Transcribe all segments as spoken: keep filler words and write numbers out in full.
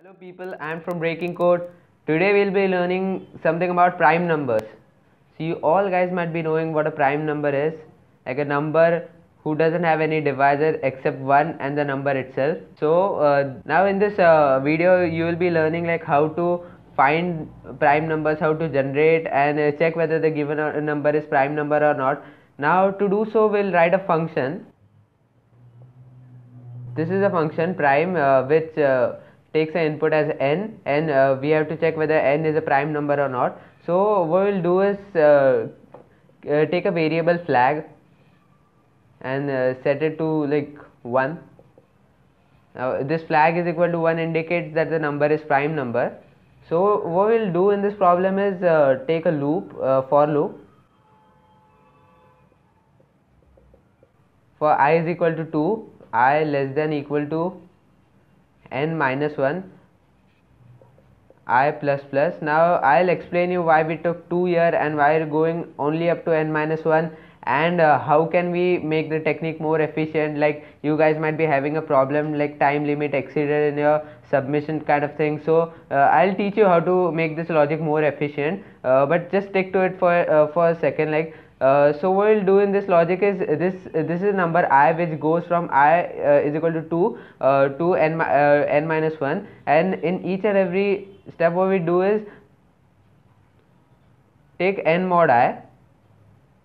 Hello people, I am from Breaking Code. Today we will be learning something about prime numbers. So you all guys might be knowing what a prime number is. Like a number who doesn't have any divisor except one and the number itself. So uh, now in this uh, video you will be learning like how to find prime numbers, how to generate and uh, check whether the given number is prime number or not. Now to do so we will write a function. This is a function prime uh, which uh, takes an input as n, and uh, we have to check whether n is a prime number or not. So what we will do is uh, uh, take a variable flag and uh, set it to like one. Now this flag is equal to one indicates that the number is prime number. So what we will do in this problem is uh, take a loop, uh, for loop for I is equal to two, I less than equal to n minus one, I plus plus. Now I'll explain you why we took two here and why we're going only up to n minus one, and uh, how can we make the technique more efficient. Like you guys might be having a problem like time limit exceeded in your submission kind of thing. So uh, I'll teach you how to make this logic more efficient, uh, but just stick to it for uh, for a second. Like uh, so what we'll do in this logic is this this is number I which goes from I uh, is equal to two uh, to n, uh, n minus one, and in each and every step what we do is take n mod I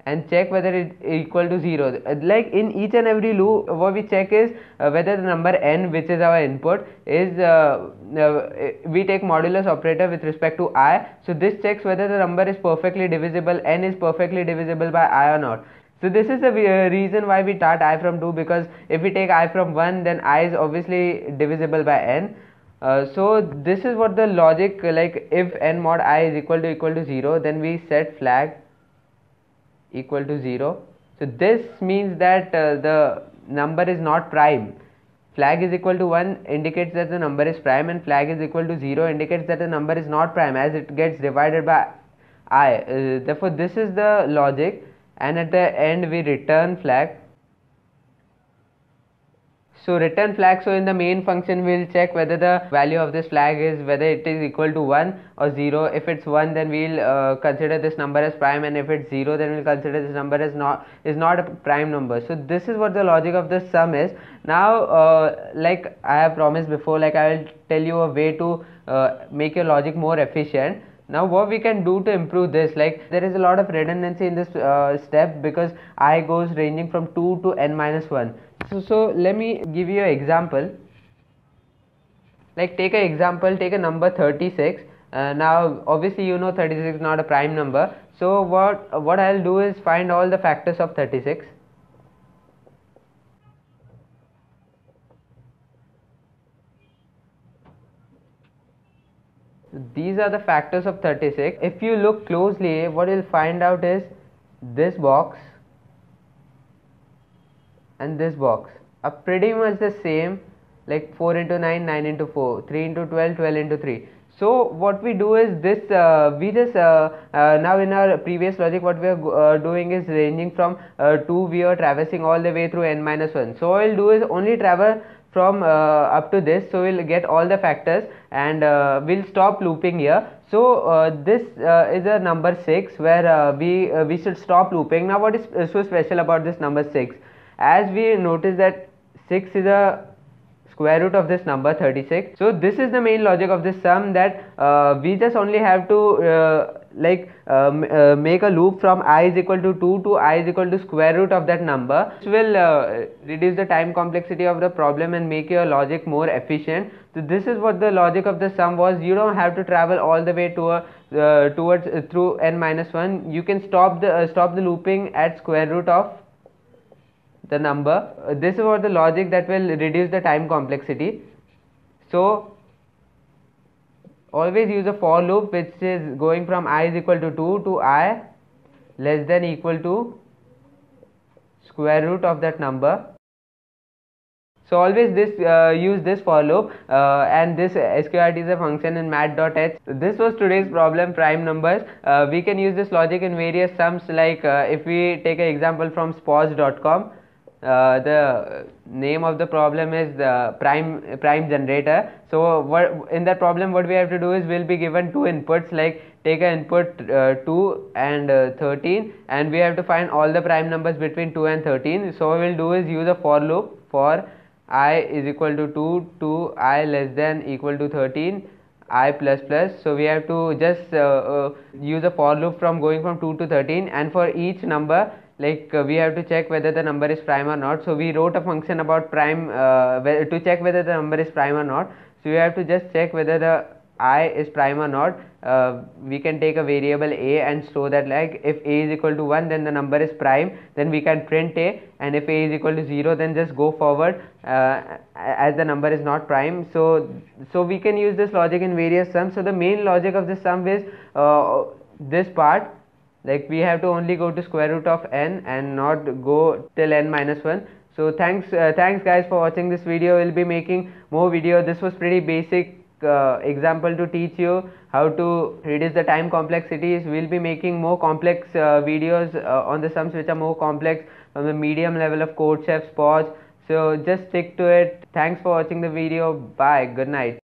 and check whether it is equal to zero. Like in each and every loop what we check is uh, whether the number n, which is our input, is uh, uh, we take modulus operator with respect to I. So this checks whether the number is perfectly divisible, n is perfectly divisible by I or not. So this is the uh, reason why we start I from two, because if we take I from one then I is obviously divisible by n. Uh, so this is what the logic, like if n mod I is equal to equal to zero, then we set flag equal to zero. So this means that uh, the number is not prime. Flag is equal to one indicates that the number is prime, and flag is equal to zero indicates that the number is not prime as it gets divided by I. Uh, therefore this is the logic, and at the end we return flag. So return flag, so in the main function we will check whether the value of this flag is whether it is equal to one or zero. If it's one then we will uh, consider this number as prime, and if it's zero then we will consider this number as not is not a prime number. So this is what the logic of this sum is. Now uh, like I have promised before, like I will tell you a way to uh, make your logic more efficient. Now what we can do to improve this, like there is a lot of redundancy in this uh, step because I goes ranging from two to n minus one. So, so let me give you an example. Like take an example, take a number thirty-six. Uh, now obviously you know thirty-six is not a prime number. So what, what I will do is find all the factors of thirty-six. These are the factors of thirty-six. If you look closely, what you will find out is this box and this box are pretty much the same, like four into nine, nine into four, three into twelve, twelve into three. So what we do is this, uh, we just uh, uh, now in our previous logic what we are uh, doing is ranging from uh, two, we are traversing all the way through n minus one. So what we will do is only traverse from uh, up to this, so we'll get all the factors, and uh, we'll stop looping here. So uh, this uh, is a number six where uh, we uh, we should stop looping. Now what is so special about this number six? As we notice that six is a square root of this number thirty-six. So this is the main logic of this sum, that uh, we just only have to uh, like um, uh, make a loop from I is equal to two to I is equal to square root of that number, which will uh, reduce the time complexity of the problem and make your logic more efficient. So this is what the logic of the sum was. You don't have to travel all the way to a, uh, towards uh, through n minus one. You can stop the uh, stop the looping at square root of the number. Uh, this is what the logic that will reduce the time complexity. So always use a for loop which is going from I is equal to two to I less than equal to square root of that number. So always this uh, use this for loop, uh, and this sqrt is a function in math dot h. This was today's problem, prime numbers. Uh, we can use this logic in various sums, like uh, if we take an example from spoj dot com, uh, the name of the problem is the prime prime generator. So what in that problem what we have to do is we'll be given two inputs, like take an input uh, two and uh, thirteen, and we have to find all the prime numbers between two and thirteen. So what we'll do is use a for loop for I is equal to two to I less than equal to thirteen, I plus plus. So we have to just uh, uh, use a for loop from going from two to thirteen, and for each number, like uh, we have to check whether the number is prime or not. So we wrote a function about prime uh, to check whether the number is prime or not. So we have to just check whether the I is prime or not. Uh, we can take a variable a and store that, like if a is equal to one then the number is prime, then we can print a, and if a is equal to zero then just go forward uh, as the number is not prime. So so we can use this logic in various sums. So the main logic of this sum is uh, this part, like we have to only go to square root of n and not go till n minus one. So thanks uh, thanks guys for watching this video. We'll be making more video. This was pretty basic Uh, example to teach you how to reduce the time complexities. We'll be making more complex uh, videos uh, on the sums which are more complex on the medium level of CodeChef, Spoj. So just stick to it. Thanks for watching the video. Bye. Good night.